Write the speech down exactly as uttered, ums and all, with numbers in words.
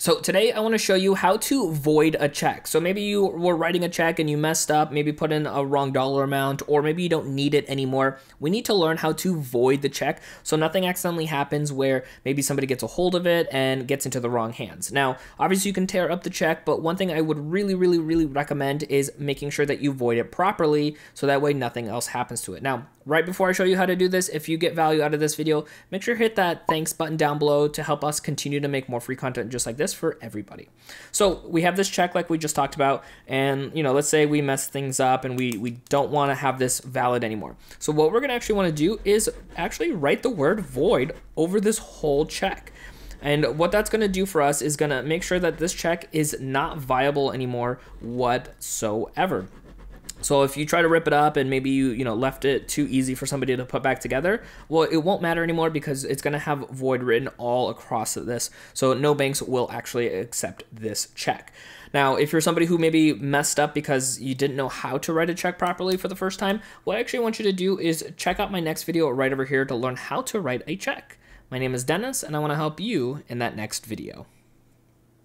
So today I want to show you how to void a check. So maybe you were writing a check and you messed up, maybe put in a wrong dollar amount, or maybe you don't need it anymore. We need to learn how to void the check so nothing accidentally happens where maybe somebody gets a hold of it and gets into the wrong hands. Now, obviously you can tear up the check, but one thing I would really, really, really recommend is making sure that you void it properly so that way nothing else happens to it. Now, right before I show you how to do this, if you get value out of this video, make sure you hit that thanks button down below to help us continue to make more free content just like this for everybody. So we have this check like we just talked about, and you know, let's say we mess things up and we, we don't want to have this valid anymore. So what we're going to actually want to do is actually write the word void over this whole check. And what that's going to do for us is going to make sure that this check is not viable anymore whatsoever. So if you try to rip it up and maybe you, you know, left it too easy for somebody to put back together, well, it won't matter anymore because it's going to have void written all across this. So no banks will actually accept this check. Now, if you're somebody who maybe messed up because you didn't know how to write a check properly for the first time, what I actually want you to do is check out my next video right over here to learn how to write a check. My name is Dennis, and I want to help you in that next video.